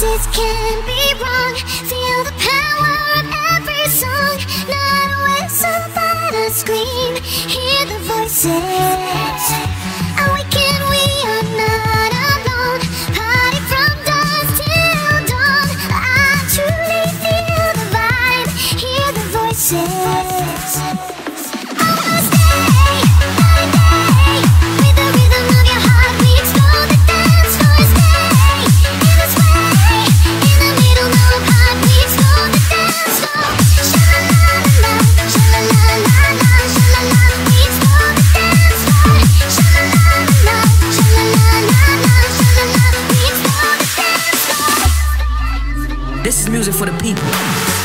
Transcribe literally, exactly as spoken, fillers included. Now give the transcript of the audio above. This can't be wrong. Feel the power of every song. Not a whistle but a scream. Hear the voices. Are we can, we are not alone. Party from dusk till dawn. I truly feel the vibe. Hear the voices. This is music for the people.